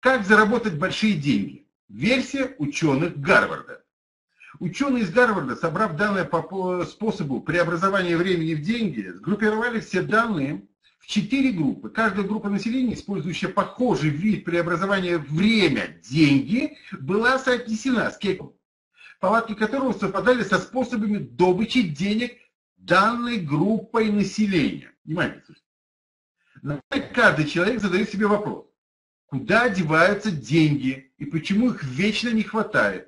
Как заработать большие деньги? Версия ученых Гарварда. Ученые из Гарварда, собрав данные по способу преобразования времени в деньги, сгруппировали все данные в 4 группы. Каждая группа населения, использующая похожий вид преобразования время-деньги, была соотнесена с кеком, повадки которого совпадали со способами добычи денег данной группой населения. Внимание, слушайте. Каждый человек задает себе вопрос, куда деваются деньги и почему их вечно не хватает.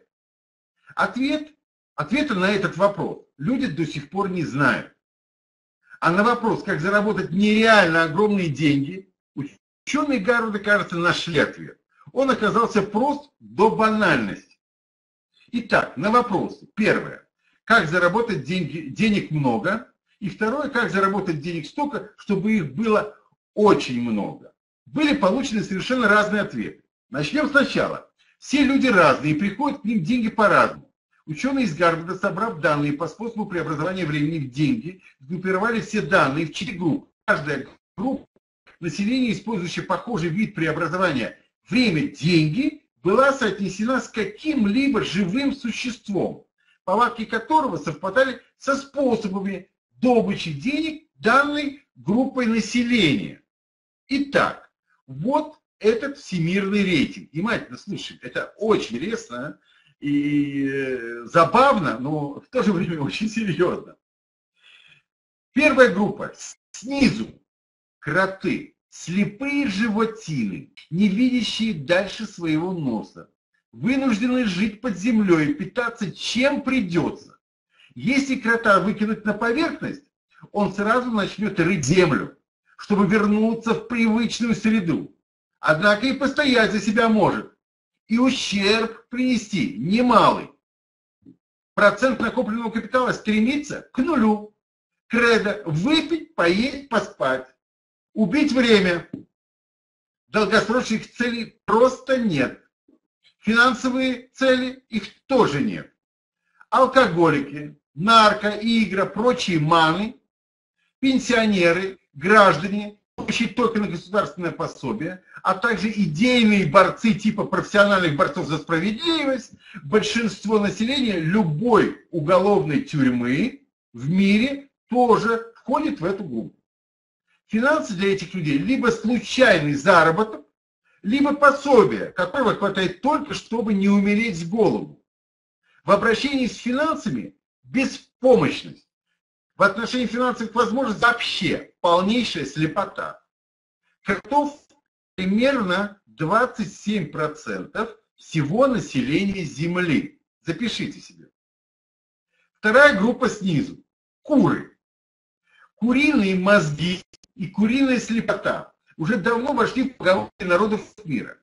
Ответа на этот вопрос люди до сих пор не знают. А на вопрос, как заработать нереально огромные деньги, ученые Гарварда, кажется, нашли ответ. Он оказался прост до банальности. Итак, на вопросы. Первое. Как заработать денег много? И второе. Как заработать денег столько, чтобы их было очень много? Были получены совершенно разные ответы. Начнем сначала. Все люди разные, и приходят к ним деньги по-разному. Ученые из Гарварда, собрав данные по способу преобразования времени в деньги, сгруппировали все данные в 4 группы. Каждая группа населения, использующая похожий вид преобразования время-деньги, была соотнесена с каким-либо живым существом, повадки которого совпадали со способами добычи денег данной группой населения. Итак, вот этот всемирный рейтинг. Внимательно слушаем, это очень интересно и забавно, но в то же время очень серьезно. Первая группа. Снизу. Кроты. Слепые животины, не видящие дальше своего носа, вынуждены жить под землей и питаться чем придется. Если крота выкинуть на поверхность, он сразу начнет рыть землю, чтобы вернуться в привычную среду. Однако и постоять за себя может, и ущерб принести немалый. Процент накопленного капитала стремится к нулю. Кредо – выпить, поесть, поспать. Убить время. Долгосрочных целей просто нет. Финансовые цели, их тоже нет. Алкоголики, нарко, игра, прочие маны, пенсионеры, граждане, получающие только на государственное пособие, а также идейные борцы типа профессиональных борцов за справедливость, большинство населения любой уголовной тюрьмы в мире тоже входит в эту группу. Финансы для этих людей либо случайный заработок, либо пособие, которого хватает только, чтобы не умереть с голоду. В обращении с финансами беспомощность. В отношении финансовых возможностей вообще полнейшая слепота. Кротов примерно 27% всего населения Земли. Запишите себе. Вторая группа снизу. Куры. Куриные мозги и куриная слепота уже давно вошли в поговорки народов мира.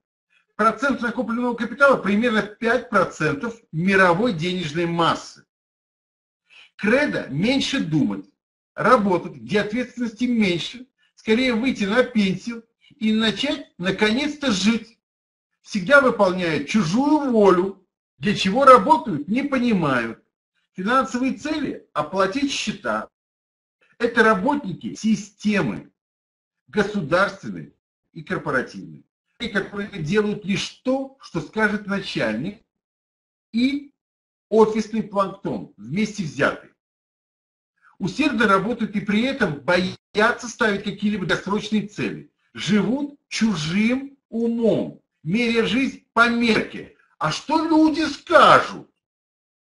Процент накопленного капитала примерно 5% мировой денежной массы. Кредо – меньше думать, работать, где ответственности меньше, скорее выйти на пенсию и начать наконец-то жить. Всегда выполняют чужую волю, для чего работают, не понимают. Финансовые цели – оплатить счета. Это работники системы, государственной и корпоративной, которые делают лишь то, что скажет начальник и офисный планктон вместе взятый. Усердно работают и при этом боятся ставить какие-либо досрочные цели. Живут чужим умом, меряя жизнь по мерке. А что люди скажут?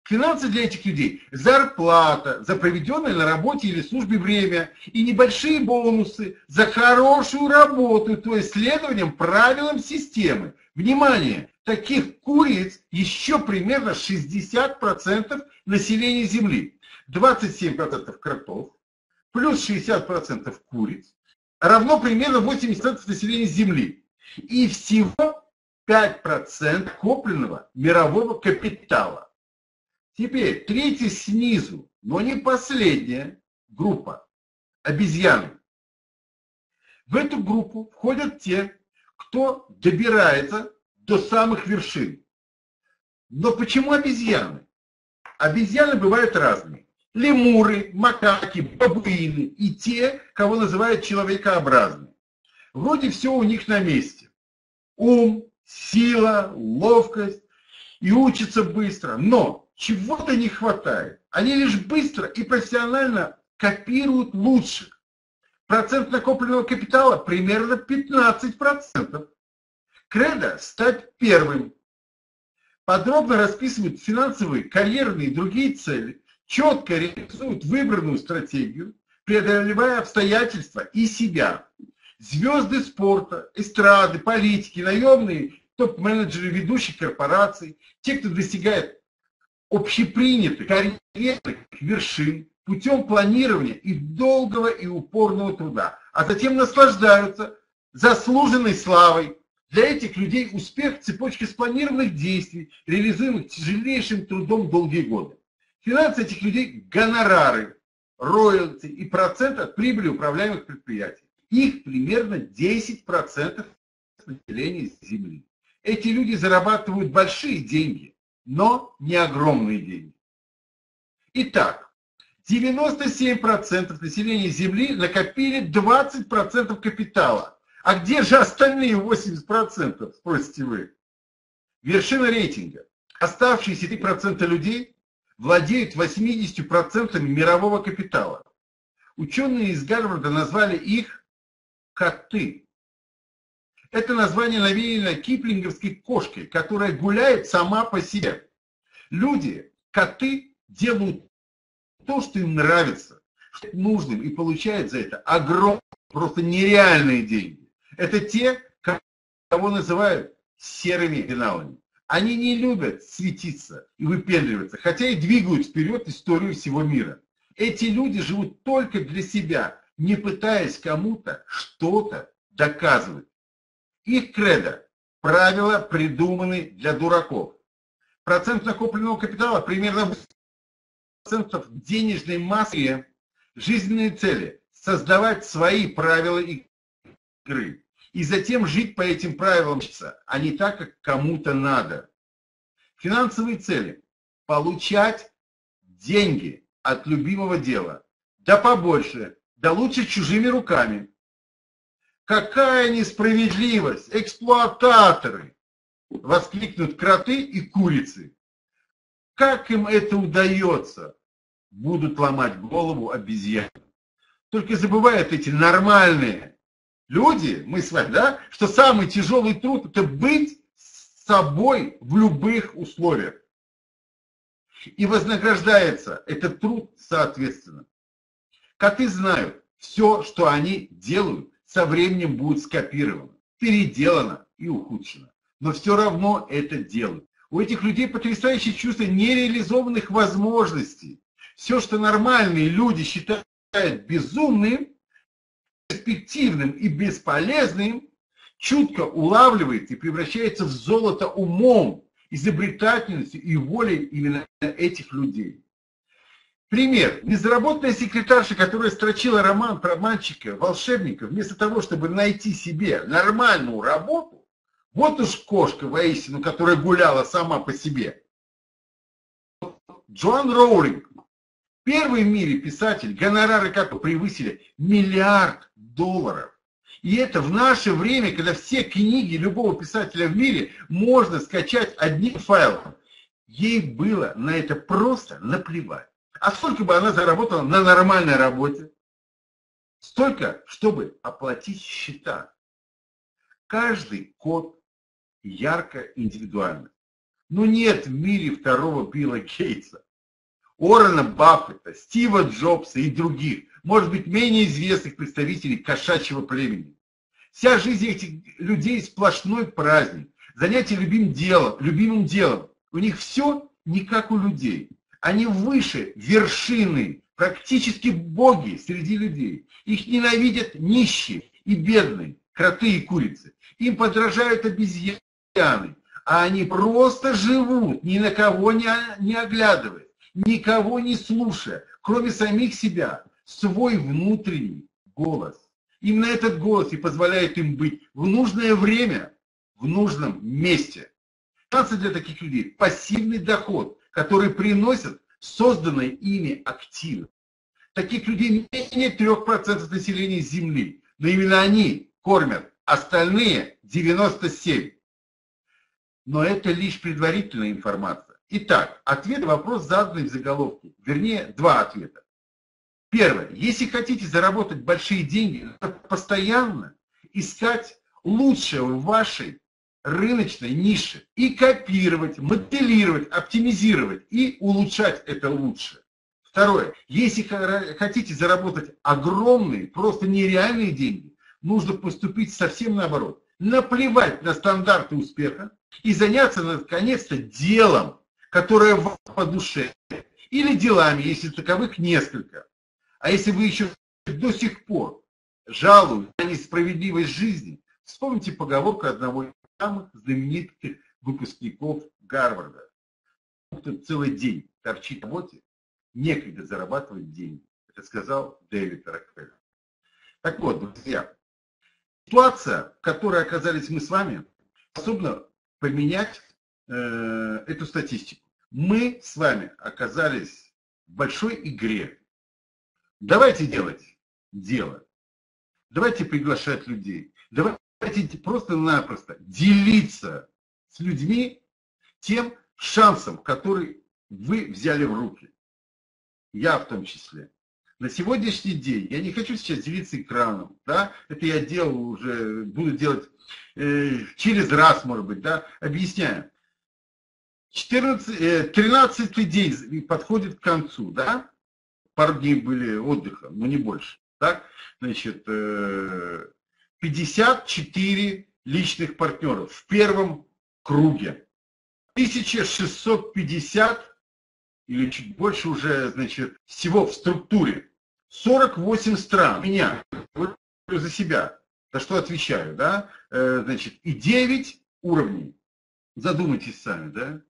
Финансы для этих людей – зарплата за проведенное на работе или службе время и небольшие бонусы за хорошую работу, то есть следованием правилам системы. Внимание! Таких куриц еще примерно 60% населения Земли. 27% кротов плюс 60% куриц равно примерно 80% населения Земли. И всего 5% копленного мирового капитала. Теперь третья снизу, но не последняя группа – обезьяны. В эту группу входят те, кто добирается до самых вершин. Но почему обезьяны? Обезьяны бывают разные. Лемуры, макаки, бабуины и те, кого называют человекообразными. Вроде все у них на месте. Ум, сила, ловкость и учатся быстро. Но чего-то не хватает. Они лишь быстро и профессионально копируют лучших. Процент накопленного капитала примерно 15%. Кредо – стать первым. Подробно расписывают финансовые, карьерные и другие цели, четко реализуют выбранную стратегию, преодолевая обстоятельства и себя. Звезды спорта, эстрады, политики, наемные, топ-менеджеры ведущих корпораций, те, кто достигает общепринятых карьерных вершин путем планирования и долгого и упорного труда, а затем наслаждаются заслуженной славой. Для этих людей успех – цепочка спланированных действий, реализуемых тяжелейшим трудом долгие годы. Финансы этих людей – гонорары, роялти и процент от прибыли управляемых предприятий. Их примерно 10% населения Земли. Эти люди зарабатывают большие деньги, но не огромные деньги. Итак, 97% населения Земли накопили 20% капитала. А где же остальные 80%, спросите вы? Вершина рейтинга. Оставшиеся 3% людей владеют 80% мирового капитала. Ученые из Гарварда назвали их коты. Это название навеяно киплинговской кошкой, которая гуляет сама по себе. Люди, коты, делают то, что им нравится, что нужным, и получают за это огромные, просто нереальные деньги. Это те, кого называют серыми финалами. Они не любят светиться и выпендриваться, хотя и двигают вперед историю всего мира. Эти люди живут только для себя, не пытаясь кому-то что-то доказывать. Их кредо – правила, придуманы для дураков. Процент накопленного капитала примерно 8% денежной массы. Жизненные цели – создавать свои правила игры. И затем жить по этим правилам, а не так, как кому-то надо. Финансовые цели. Получать деньги от любимого дела. Да побольше, да лучше чужими руками. Какая несправедливость, эксплуататоры! Воскликнут кроты и курицы. Как им это удается? Будут ломать голову обезьяны. Только забывают эти нормальные люди, мы с вами, да, что самый тяжелый труд – это быть собой в любых условиях. И вознаграждается этот труд соответственно. Коты знают, все, что они делают, со временем будет скопировано, переделано и ухудшено. Но все равно это делают. У этих людей потрясающее чувство нереализованных возможностей. Все, что нормальные люди считают безумным, перспективным и бесполезным, чутко улавливает и превращается в золото умом, изобретательностью и волей именно этих людей. Пример. Безработная секретарша, которая строчила роман про мальчика-волшебника, вместо того, чтобы найти себе нормальную работу, вот уж кошка воистину, которая гуляла сама по себе. Джоан Роулинг. Первый в мире писатель, гонорары как превысили $1 миллиард. И это в наше время, когда все книги любого писателя в мире можно скачать одним файлом. Ей было на это просто наплевать. А сколько бы она заработала на нормальной работе? Столько, чтобы оплатить счета. Каждый код ярко индивидуально. Но нет в мире второго Билла Гейтса, Орена Баффета, Стива Джобса и других, может быть, менее известных представителей кошачьего племени. Вся жизнь этих людей – сплошной праздник, занятие любимым делом. У них все не как у людей. Они выше вершины, практически боги среди людей. Их ненавидят нищие и бедные, кроты и курицы. Им подражают обезьяны, а они просто живут, ни на кого не оглядываясь, никого не слушая, кроме самих себя, свой внутренний голос. Именно этот голос и позволяет им быть в нужное время, в нужном месте. Шансы для таких людей – пассивный доход, который приносит созданные ими активы. Таких людей менее 3% населения Земли, но именно они кормят остальные 97%. но это лишь предварительная информация. Итак, ответ на вопрос, заданный в заголовке. Вернее, два ответа. Первое. Если хотите заработать большие деньги, надо постоянно искать лучшего в вашей рыночной нише и копировать, моделировать, оптимизировать и улучшать это лучшее. Второе. Если хотите заработать огромные, просто нереальные деньги, нужно поступить совсем наоборот. Наплевать на стандарты успеха и заняться, наконец-то, делом, которое вам по душе, или делами, если таковых несколько. А если вы еще до сих пор жалуетесь на несправедливость жизни, вспомните поговорку одного из самых знаменитых выпускников Гарварда. Кто целый день торчит в работе, некогда зарабатывать деньги. Это сказал Дэвид Рокфеллер. Так вот, друзья, ситуация, в которой оказались мы с вами, способна поменять эту статистику. Мы с вами оказались в большой игре. Давайте делать дело. Давайте приглашать людей. Давайте просто-напросто делиться с людьми тем шансом, который вы взяли в руки. Я в том числе. На сегодняшний день, я не хочу сейчас делиться экраном, да, это я делал уже, буду делать через раз, может быть, да, объясняю. 13-й день подходит к концу, да, пару дней были отдыха, но не больше, так, значит, 54 личных партнеров в первом круге, 1650 или чуть больше уже, значит, всего в структуре. 48 стран. Меня, за себя, за что отвечаю, да? Значит, и 9 уровней. Задумайтесь сами, да?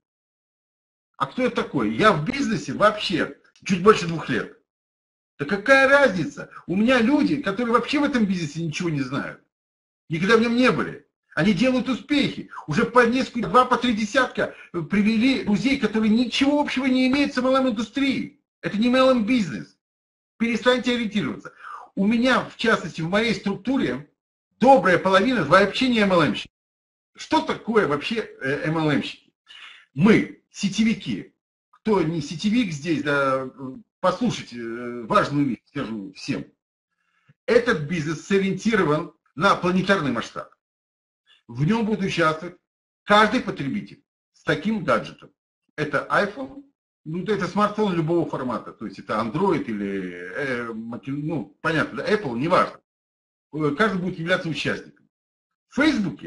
А кто я такой? Я в бизнесе вообще чуть больше 2 лет. Да какая разница? У меня люди, которые вообще в этом бизнесе ничего не знают. Никогда в нем не были. Они делают успехи. Уже по несколько, 2-3 десятка привели друзей, которые ничего общего не имеют с MLM-индустрией. Это не MLM-бизнес. Перестаньте ориентироваться. У меня, в частности, в моей структуре добрая половина вообще не MLM-щики. Что такое вообще MLM-щики? Мы, сетевики. Кто не сетевик здесь, да, послушайте, важную вещь скажу всем. Этот бизнес сориентирован на планетарный масштаб. В нем будет участвовать каждый потребитель с таким гаджетом. Это iPhone, ну это смартфон любого формата, то есть это Android или, ну понятно, Apple, неважно. Каждый будет являться участником. В Facebook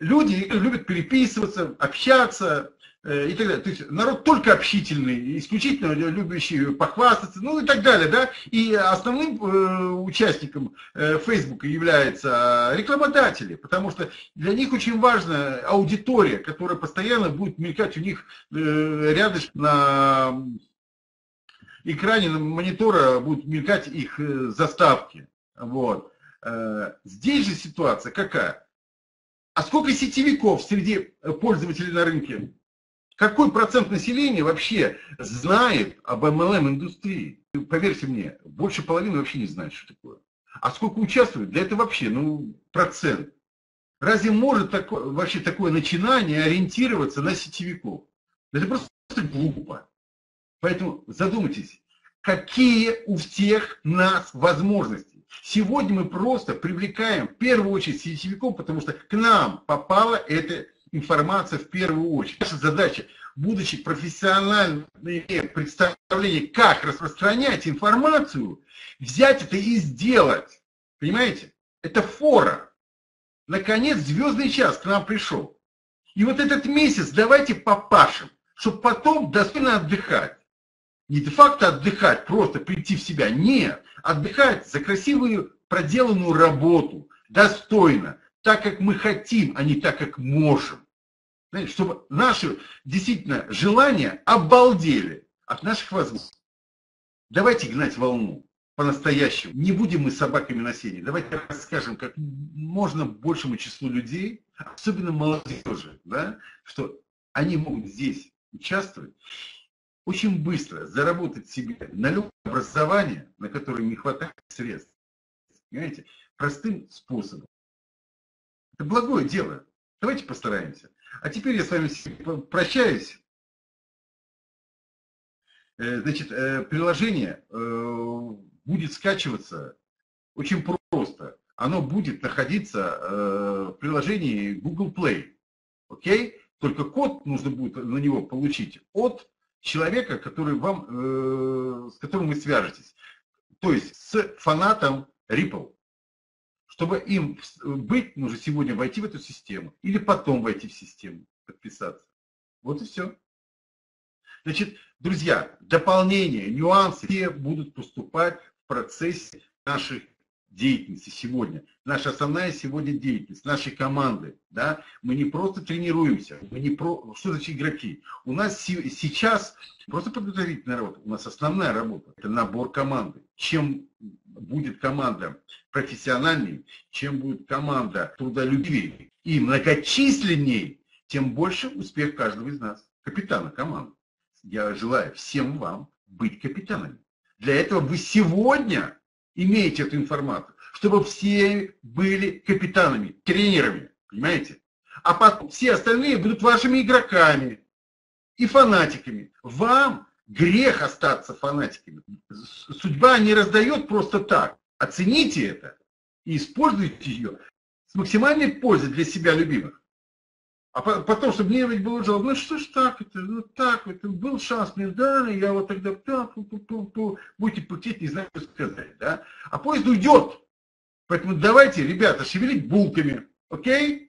люди любят переписываться, общаться и так далее. То есть народ только общительный, исключительно любящий похвастаться, ну и так далее, да. И основным участником Facebook являются рекламодатели, потому что для них очень важна аудитория, которая постоянно будет мелькать у них рядышком на экране, на монитора будут мелькать их заставки. Вот. Здесь же ситуация какая? А сколько сетевиков среди пользователей на рынке? Какой процент населения вообще знает об MLM-индустрии? Поверьте мне, больше половины вообще не знает, что такое. А сколько участвует? Да это вообще, ну, процент. Разве может вообще такое начинание ориентироваться на сетевиков? Это просто глупо. Поэтому задумайтесь, какие у всех нас возможности. Сегодня мы просто привлекаем в первую очередь сетевиков, потому что к нам попала эта информация в первую очередь. Наша задача, будучи профессиональным, имея представление, как распространять информацию, взять это и сделать. Понимаете? Это фора. Наконец, звездный час к нам пришел. И вот этот месяц давайте попашем, чтобы потом достойно отдыхать. Не де-факто отдыхать, просто прийти в себя. Нет. Отдыхать за красивую проделанную работу. Достойно. Так, как мы хотим, а не так, как можем. Знаете, чтобы наши, действительно, желания обалдели от наших возможностей. Давайте гнать волну по-настоящему. Не будем мы собаками на сене. Давайте расскажем как можно большему числу людей, особенно молодежи, да, что они могут здесь участвовать, очень быстро заработать себе на любое образование, на которое не хватает средств. Понимаете? Простым способом. Это благое дело. Давайте постараемся. А теперь я с вами прощаюсь. Значит, приложение будет скачиваться очень просто. Оно будет находиться в приложении Google Play. Окей? Только код нужно будет на него получить от человека, который вам, с которым вы свяжетесь. То есть с фанатом Ripple. Чтобы им быть, нужно сегодня войти в эту систему. Или потом войти в систему, подписаться. Вот и все. Значит, друзья, дополнения, нюансы все будут поступать в процессе наших деятельности сегодня. Наша основная сегодня деятельность, нашей команды. Да? Мы не просто тренируемся, мы не про... Что значит игроки? У нас сейчас просто подготовительная работа, у нас основная работа – это набор команды. Чем будет команда профессиональней, чем будет команда трудолюбивей и многочисленней, тем больше успех каждого из нас, капитана команды. Я желаю всем вам быть капитанами. Для этого вы сегодня имеете эту информацию, чтобы все были капитанами, тренерами, понимаете? А потом все остальные будут вашими игроками и фанатиками. Вам грех остаться фанатиками. Судьба не раздает просто так. Оцените это и используйте ее с максимальной пользой для себя любимых. А потом, чтобы мне было жалко, ну что ж так, это, ну так, это был шанс мне дали, я вот тогда будете путить, не знаю, что сказать, да? А поезд уйдет. Поэтому давайте, ребята, шевелить булками, окей?